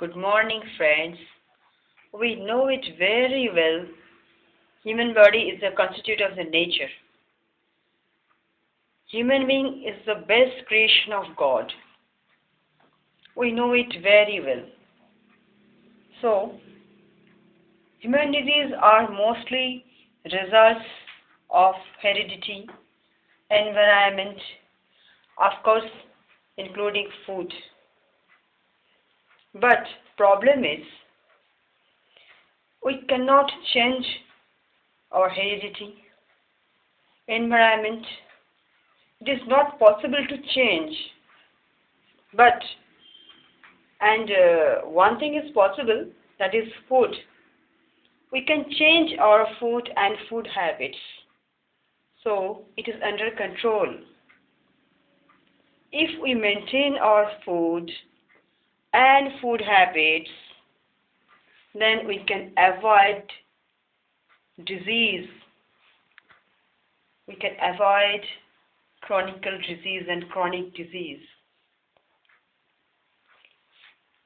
Good morning, friends. We know it very well. Human body is a constitute of the nature. Human being is the best creation of God. We know it very well. So, human diseases are mostly results of heredity, environment, of course, including food. But problem is, we cannot change our heredity, environment. It is not possible to change. But, one thing is possible, that is food. We can change our food and food habits. So, it is under control. If we maintain our food and food habits, then we can avoid disease. We can avoid chronic disease and chronic disease.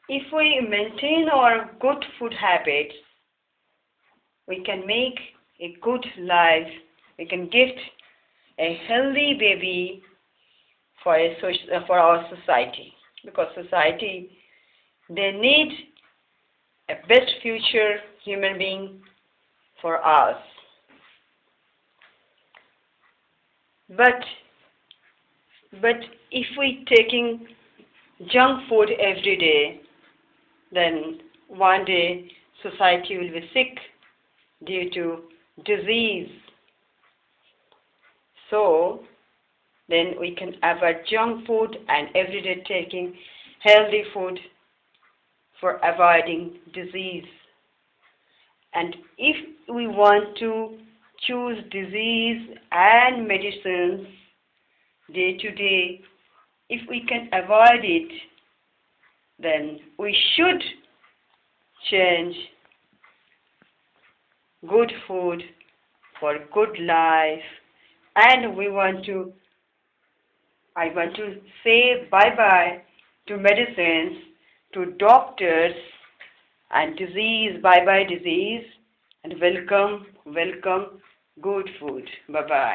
If we maintain our good food habits, we can make a good life. We can gift a healthy baby for our society, because society, they need a best future human being for us. But if we taking junk food every day, then one day society will be sick due to disease. So then we can avoid junk food and every day taking healthy food for avoiding disease. And if we want to choose disease and medicines day to day, if we can avoid it, then we should change good food for good life. And I want to say bye-bye to medicines, to doctors and disease, bye-bye disease, and welcome good food. Bye-bye.